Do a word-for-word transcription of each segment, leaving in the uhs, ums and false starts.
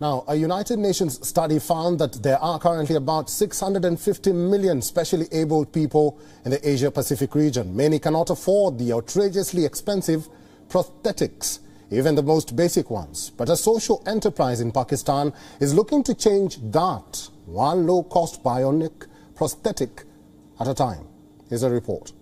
Now, a United Nations study found that there are currently about six hundred fifty million specially abled people in the Asia-Pacific region. Many cannot afford the outrageously expensive prosthetics, even the most basic ones. But a social enterprise in Pakistan is looking to change that, one low-cost bionic prosthetic at a time. Here's a report.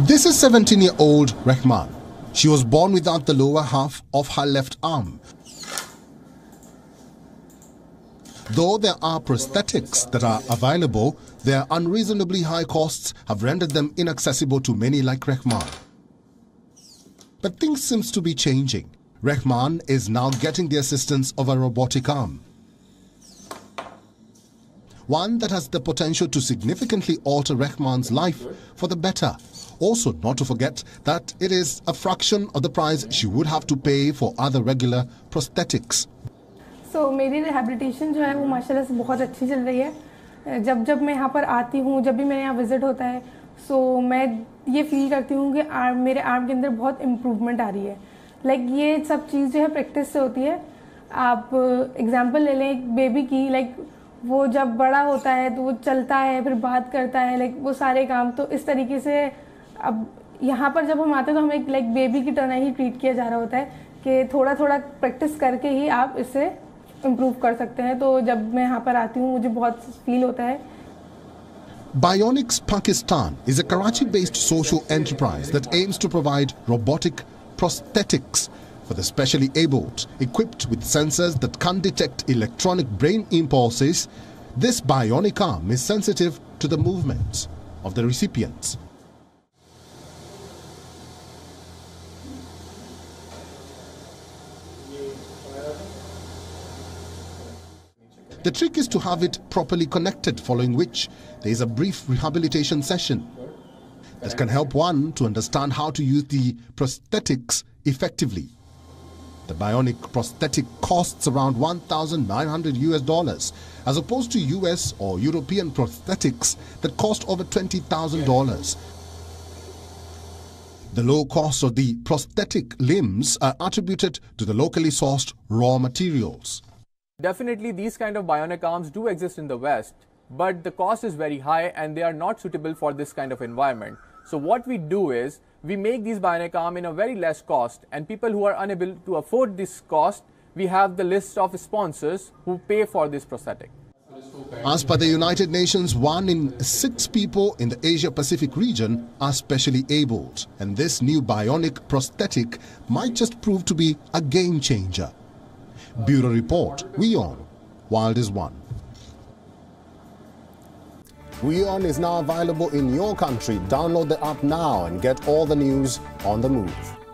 This is seventeen-year-old Rehman. She was born without the lower half of her left arm, though there are prosthetics that are available. Their unreasonably high costs have rendered them inaccessible to many like Rehman. But things seems to be changing. Rehman is now getting the assistance of a robotic arm, one that has the potential to significantly alter Rehman's life for the better. Also, not to forget that it is a fraction of the price she would have to pay for other regular prosthetics. So, my rehabilitation जो है वो माशाल्लाह से बहुत अच्छी चल रही है. जब जब मैं यहाँ पर आती हूँ, जब भी मेरे यहाँ विजिट होता है, so मैं ये फील करती हूँ कि आर्म मेरे आर्म के अंदर बहुत इम्प्रूवमेंट आ रही है. Like ये सब चीज़ जो है प्रैक्टिस से होती है. आप एग्जांपल ले लें एक बेबी की, like वो जब बड़ा होता है तो वो चलता है, फिर बात करता है, like वो सारे काम. तो इस तरीके से अब यहाँ पर जब हम आते हैं तो हमें लाइक बेबी की तरह ही ट्रीट किया जा रहा होता है कि थोड़ा थोड़ा प्रैक्टिस करके ही आप इसे इम्प्रूव कर सकते हैं. तो जब मैं यहाँ पर आती हूँ मुझे बहुत फील होता है. Bionics Pakistan is a Karachi-based social enterprise that aims to provide robotic prosthetics for the specially abled, equipped with sensors that can detect electronic brain impulses. This bionic arm is sensitive to the movements of the recipients. The trick is to have it properly connected, following which there is a brief rehabilitation session that can help one to understand how to use the prosthetics effectively. The bionic prosthetic costs around one thousand nine hundred US dollars, as opposed to U S or European prosthetics that cost over twenty thousand dollars. The low cost of the prosthetic limbs are attributed to the locally sourced raw materials. Definitely these kind of bionic arms do exist in the West, but the cost is very high and they are not suitable for this kind of environment. So what we do is we make these bionic arms in a very less cost, and people who are unable to afford this cost, we have the list of sponsors who pay for this prosthetic. As per the United Nations, one in six people in the Asia-Pacific region are specially abled, and this new bionic prosthetic might just prove to be a game changer. Bureau Report, WION, Wild is One. WION is now available in your country. Download the app now and get all the news on the move.